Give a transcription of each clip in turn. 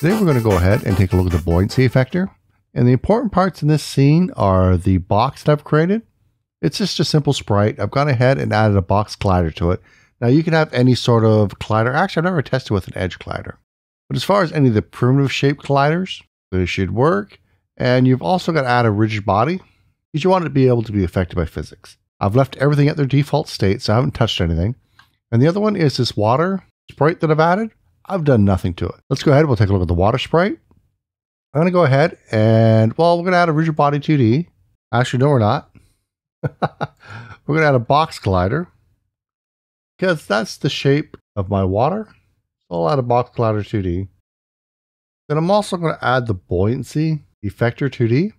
Today we're going to go ahead and take a look at the buoyancy effector. And the important parts in this scene are the box that I've created. It's just a simple sprite. I've gone ahead and added a box collider to it. Now you can have any sort of collider. Actually, I've never tested with an edge collider. But as far as any of the primitive shape colliders, they should work. And you've also got to add a rigid body because you want it to be able to be affected by physics. I've left everything at their default state, so I haven't touched anything. And the other one is this water sprite that I've added. I've done nothing to it. Let's go ahead and we'll take a look at the water sprite. I'm going to go ahead and, well, we're going to add a rigid body 2D. Actually, no, we're not. We're going to add a box collider because that's the shape of my water. So I'll add a box collider 2D. Then I'm also going to add the buoyancy effector 2D.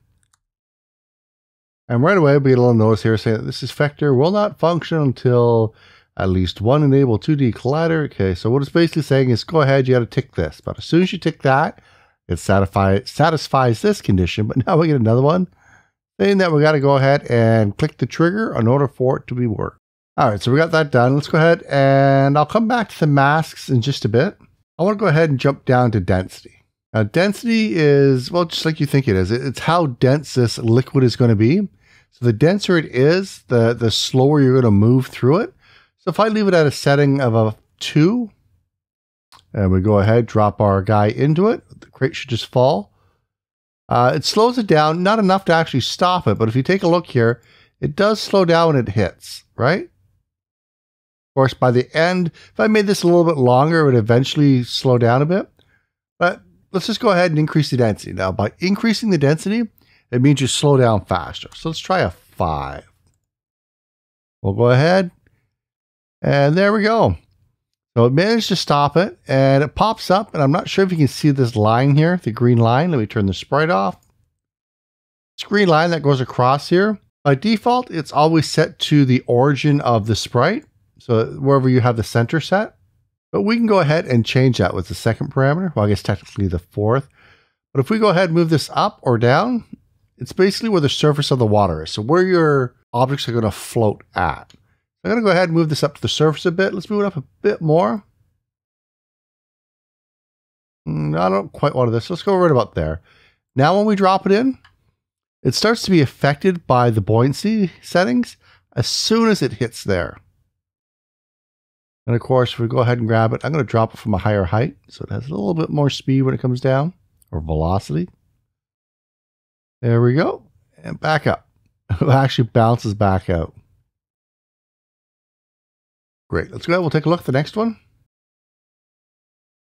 And right away, we get a little notice here saying that this effector will not function until at least one enable 2D collider. Okay, so what it's basically saying is go ahead, you got to tick this. But as soon as you tick that, it satisfies this condition. But now we get another one saying that we got to go ahead and click the trigger in order for it to be worked. All right, so we got that done. Let's go ahead and I'll come back to the masks in just a bit. I want to go ahead and jump down to density. Now, density is, well, just like you think it is. It's how dense this liquid is going to be. So the denser it is, the slower you're going to move through it. So if I leave it at a setting of a 2, and we go ahead, drop our guy into it, the crate should just fall. It slows it down, not enough to actually stop it, but if you take a look here, it does slow down when it hits, right? Of course, by the end, if I made this a little bit longer, it would eventually slow down a bit. But let's just go ahead and increase the density. Now, by increasing the density, it means you slow down faster. So let's try a 5. We'll go ahead. And there we go. So it managed to stop it. And it pops up. And I'm not sure if you can see this line here, the green line. Let me turn the sprite off. This green line that goes across here. By default, it's always set to the origin of the sprite. So wherever you have the center set. But we can go ahead and change that with the second parameter. Well, I guess technically the fourth. But if we go ahead and move this up or down, it's basically where the surface of the water is. So where your objects are going to float at. I'm going to go ahead and move this up to the surface a bit. Let's move it up a bit more. I don't quite want this. Let's go right about there. Now when we drop it in, it starts to be affected by the buoyancy settings as soon as it hits there. And of course, if we go ahead and grab it, I'm going to drop it from a higher height. So it has a little bit more speed when it comes down, or velocity. There we go. And back up. It actually bounces back out. Great. Let's go ahead. We'll take a look at the next one.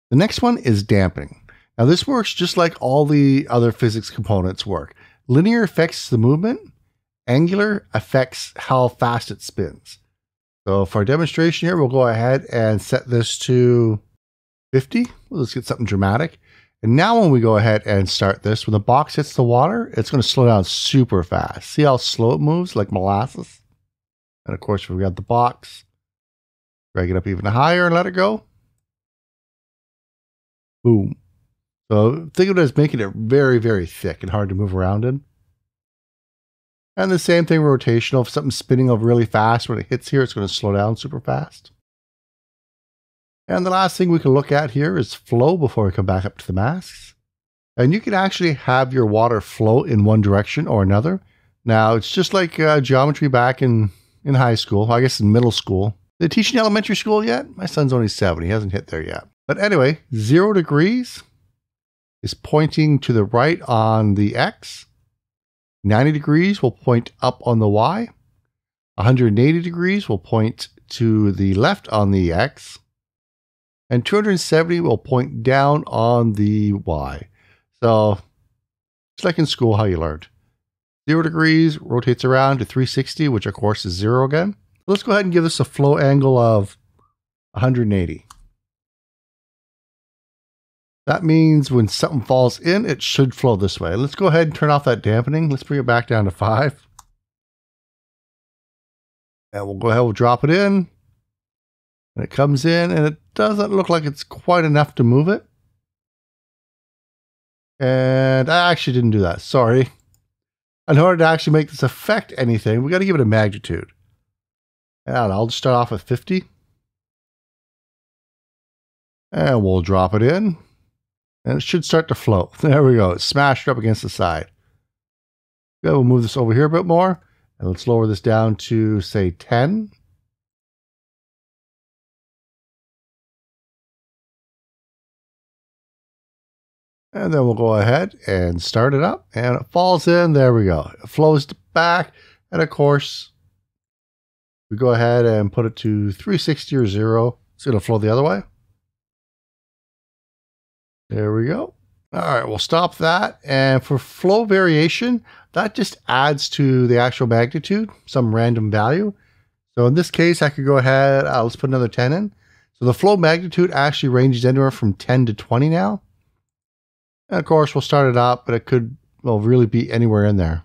The next one is dampening. Now this works just like all the other physics components work. Linear affects the movement. Angular affects how fast it spins. So for our demonstration here, we'll go ahead and set this to 50. Let's get something dramatic. And now when we go ahead and start this, when the box hits the water, it's going to slow down super fast. See how slow it moves, like molasses? And of course, we've got the box. Drag it up even higher and let it go. Boom. So think of it as making it very, very thick and hard to move around in. And the same thing rotational. If something's spinning over really fast, when it hits here, it's going to slow down super fast. And the last thing we can look at here is flow before we come back up to the masks. And you can actually have your water flow in one direction or another. Now, it's just like geometry back in high school, I guess in middle school. They teach in elementary school yet? My son's only 7. He hasn't hit there yet. But anyway, 0 degrees is pointing to the right on the X. 90 degrees will point up on the Y. 180 degrees will point to the left on the X. And 270 will point down on the Y. So, it's like in school how you learned. 0 degrees rotates around to 360, which of course is 0 again. Let's go ahead and give this a flow angle of 180. That means when something falls in, it should flow this way. Let's go ahead and turn off that dampening. Let's bring it back down to 5. And we'll go ahead, we'll drop it in. And it comes in, and it doesn't look like it's quite enough to move it. And I actually didn't do that, sorry. In order to actually make this affect anything, we got to give it a magnitude. And I'll just start off with 50. And we'll drop it in. And it should start to float. There we go. It's smashed up against the side. Good. We'll move this over here a bit more. And let's lower this down to, say, 10. And then we'll go ahead and start it up. And it falls in. There we go. It flows back. And, of course, we go ahead and put it to 360 or 0. It's going to flow the other way. There we go. All right, we'll stop that. And for flow variation, that just adds to the actual magnitude, some random value. So in this case, I could go ahead, let's put another 10 in. So the flow magnitude actually ranges anywhere from 10 to 20 now. And of course, we'll start it up, but it could really be anywhere in there.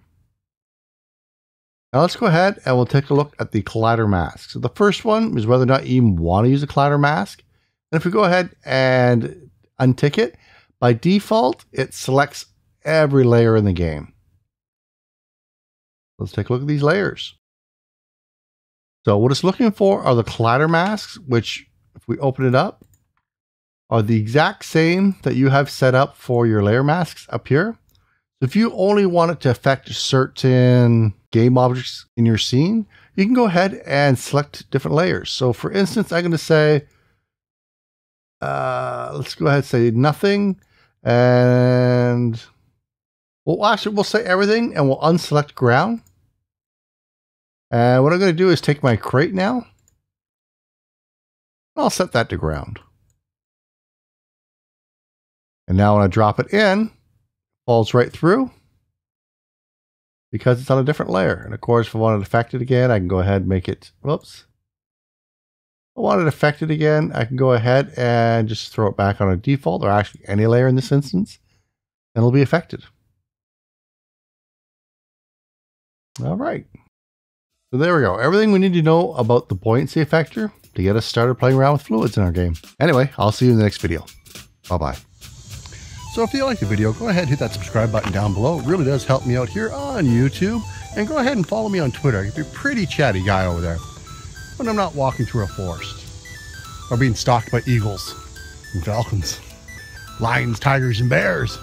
Now let's go ahead and we'll take a look at the collider mask. So the first one is whether or not you even want to use a collider mask. And if we go ahead and untick it, by default, it selects every layer in the game. Let's take a look at these layers. So what it's looking for are the collider masks, which if we open it up, are the exact same that you have set up for your layer masks up here. If you only want it to affect certain game objects in your scene, you can go ahead and select different layers. So for instance, I'm going to say, let's go ahead and say nothing, and we'll say everything, and we'll unselect ground. And what I'm going to do is take my crate now, and I'll set that to ground. And now when I drop it in, it falls right through because it's on a different layer. And of course, if I want to affect it again, I can go ahead and make it, whoops. I want it affected again, I can go ahead and just throw it back on a default, or actually any layer in this instance, and it'll be affected. All right. So there we go. Everything we need to know about the buoyancy effector to get us started playing around with fluids in our game. Anyway, I'll see you in the next video. Bye-bye. So if you like the video, go ahead and hit that subscribe button down below. It really does help me out here on YouTube. And go ahead and follow me on Twitter. You'd be a pretty chatty guy over there. When I'm not walking through a forest or being stalked by eagles and falcons, lions, tigers, and bears.